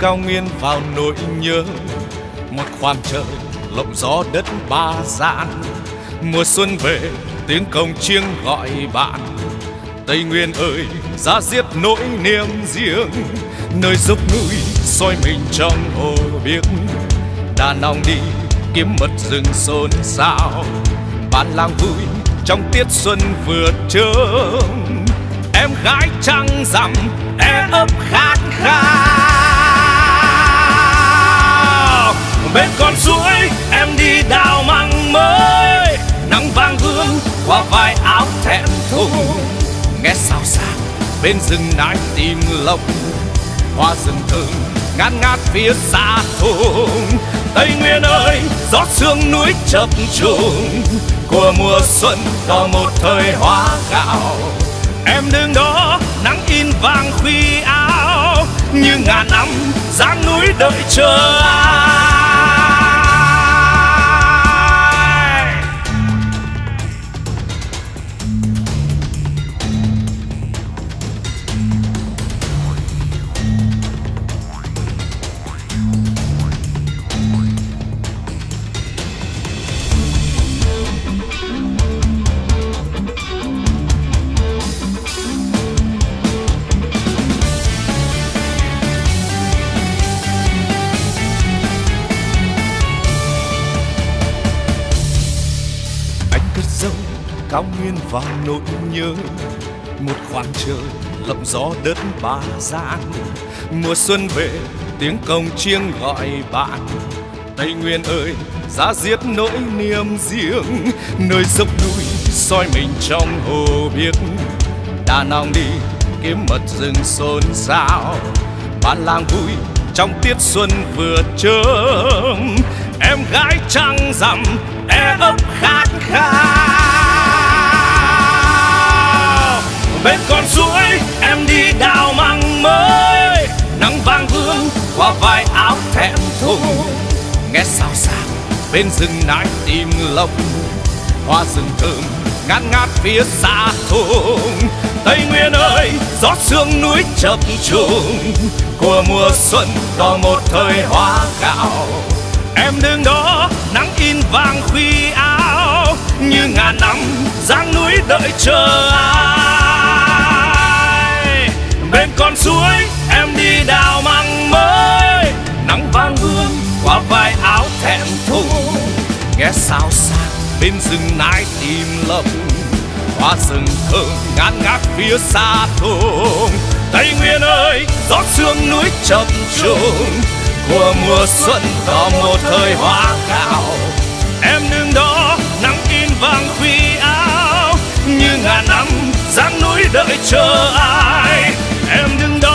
cao nguyên vào nỗi nhớ. Một khoảng trời lộng gió đất ba dạn, mùa xuân về tiếng cồng chiêng gọi bạn. Tây Nguyên ơi, giá diết nỗi niềm riêng, nơi dốc núi soi mình trong hồ biếc. Đà Nẵng đi kiếm mật rừng xôn xao, bản làng vui trong tiết xuân vượt trông. Em gái trăng rằm é ấp khát khao, bên con suối em đi đào măng mới. Nắng vàng vương qua vai áo thẹn thùng, nghe xào xạc bên rừng nái tìm lộc. Hoa rừng thường ngát ngát phía xa thùng. Tây Nguyên ơi, gió sương núi chập trùng của mùa xuân đỏ một thời hoa gạo. Em đứng đó nắng in vàng khuy áo, như ngàn năm dáng núi đợi chờ ai. Cao nguyên vào nỗi nhớ, một khoảng trời lộng gió đất ba dạn. Mùa xuân về tiếng cồng chiêng gọi bạn. Tây Nguyên ơi, giá diết nỗi niềm riêng, nơi dốc núi soi mình trong hồ biếc. Đà Nẵng đi kiếm mật rừng xôn xao, bản làng vui trong tiết xuân vừa chớm. Em gái trăng rằm é ấp khát khao, bên con suối em đi đào măng mới. Nắng vàng vương qua vai áo thẹn thùng, nghe xào xạc bên rừng nái tìm lộc. Hoa rừng thơm ngát ngát phía xa thùng. Tây Nguyên ơi, gió sương núi chập trùng của mùa xuân đỏ một thời hoa gạo. Em đứng đó nắng in vàng khuy áo, như ngàn năm dáng núi đợi chờ ai. Bên con suối em đi đào măng mới. Nắng vàng vương qua vai áo thẹn thùng, nghe xào xạc bên rừng nái tìm lộc. Hoa rừng thơm ngát ngát phía xa thùng. Tây Nguyên ơi, gió sương núi chập trùng của mùa xuân đỏ một thời hoa gạo. Em đứng đó nắng in vàng khuy áo, như ngàn năm dáng núi đợi chờ ai. Em đứng đó